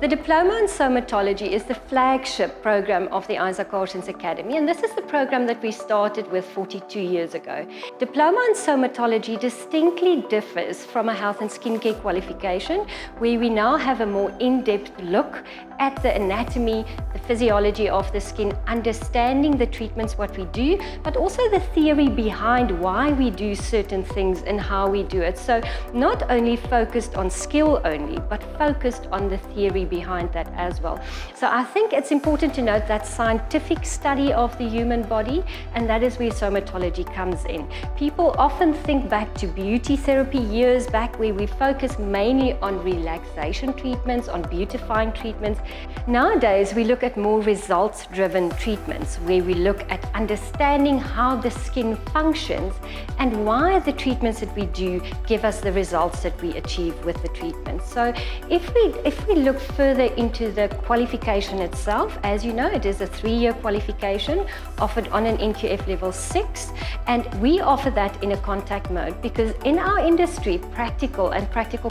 The Diploma in Somatology is the flagship program of the Isa Carstens Academy, and this is the program that we started with 42 years ago. Diploma in Somatology distinctly differs from a health and skincare qualification, where we now have a more in-depth look at the anatomy, the physiology of the skin, understanding the treatments, what we do, but also the theory behind why we do certain things and how we do it. So not only focused on skill only, but focused on the theory behind that as well. So I think it's important to note that scientific study of the human body, and that is where somatology comes in. People often think back to beauty therapy years back, where we focus mainly on relaxation treatments, on beautifying treatments. Nowadays we look at more results driven treatments, where we look at understanding how the skin functions and why the treatments that we do give us the results that we achieve with the treatment. So if we look further into the qualification itself, as you know, it is a 3-year qualification offered on an NQF level 6, and we offer that in a contact mode because in our industry practical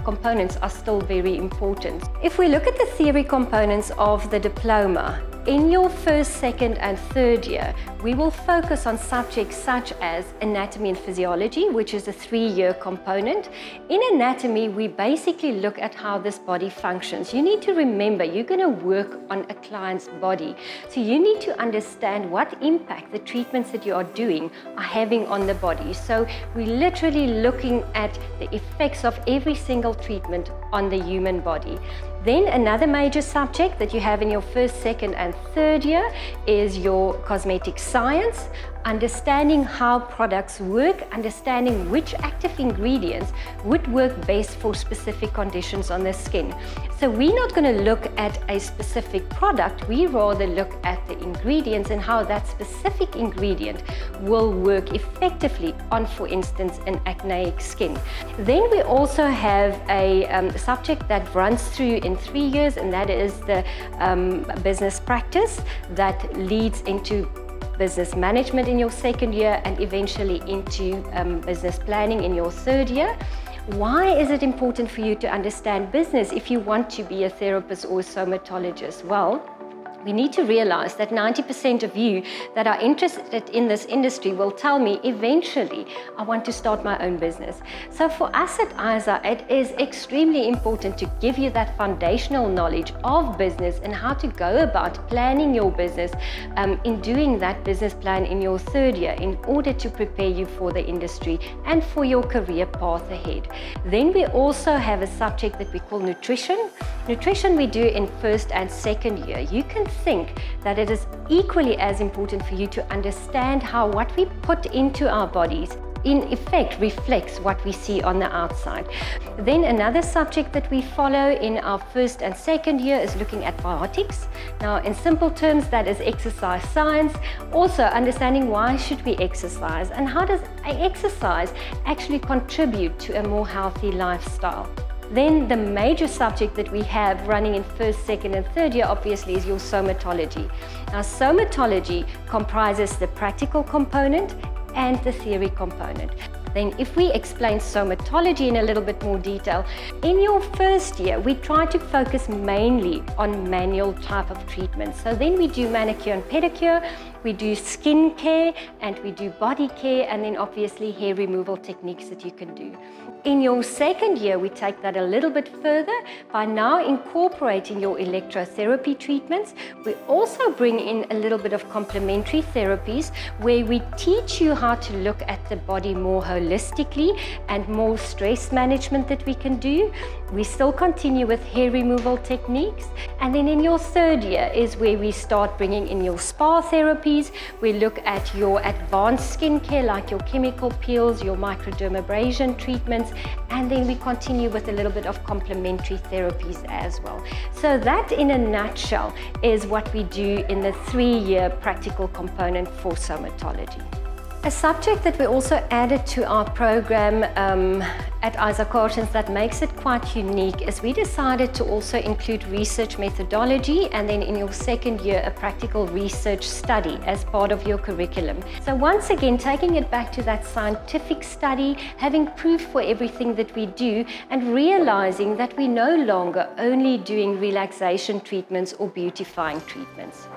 components are still very important. If we look at the theory components of the diploma, in your first, second and third year, we will focus on subjects such as anatomy and physiology, which is a 3-year component. In anatomy, we basically look at how this body functions. You need to remember, you're going to work on a client's body. So you need to understand what impact the treatments that you are doing are having on the body. So we're literally looking at the effects of every single treatment on the human body. Then another major subject that you have in your first, second and third year is your cosmetic science, understanding how products work, understanding which active ingredients would work best for specific conditions on the skin. So we're not going to look at a specific product, we rather look at the ingredients and how that specific ingredient will work effectively on, for instance, an acneic skin. Then we also have a subject that runs through in 3 years, and that is the business practice that leads into business management in your second year and eventually into business planning in your third year. Why is it important for you to understand business if you want to be a therapist or a somatologist? Well, we need to realize that 90% of you that are interested in this industry will tell me, eventually, I want to start my own business. So for us at Isa, it is extremely important to give you that foundational knowledge of business and how to go about planning your business in doing that business plan in your third year, in order to prepare you for the industry and for your career path ahead. Then we also have a subject that we call nutrition. Nutrition we do in first and second year. You can think that it is equally as important for you to understand how what we put into our bodies in effect reflects what we see on the outside. Then another subject that we follow in our first and second year is looking at biotics. Now, in simple terms, that is exercise science. Also understanding why should we exercise and how does exercise actually contribute to a more healthy lifestyle. Then the major subject that we have running in first, second and third year obviously is your somatology. Now, somatology comprises the practical component and the theory component. Then if we explain somatology in a little bit more detail, in your first year, we try to focus mainly on manual type of treatments. So then we do manicure and pedicure, we do skin care, and we do body care, and then obviously hair removal techniques that you can do. In your second year, we take that a little bit further by now incorporating your electrotherapy treatments. We also bring in a little bit of complementary therapies, where we teach you how to look at the body more holistically and more stress management that we can do. We still continue with hair removal techniques. And then in your third year is where we start bringing in your spa therapies. We look at your advanced skincare, like your chemical peels, your microdermabrasion treatments, and then we continue with a little bit of complementary therapies as well. So that in a nutshell is what we do in the 3-year practical component for somatology. A subject that we also added to our program at Isa Carstens that makes it quite unique is we decided to also include research methodology and then in your second year a practical research study as part of your curriculum. So once again, taking it back to that scientific study, having proof for everything that we do and realizing that we're no longer only doing relaxation treatments or beautifying treatments.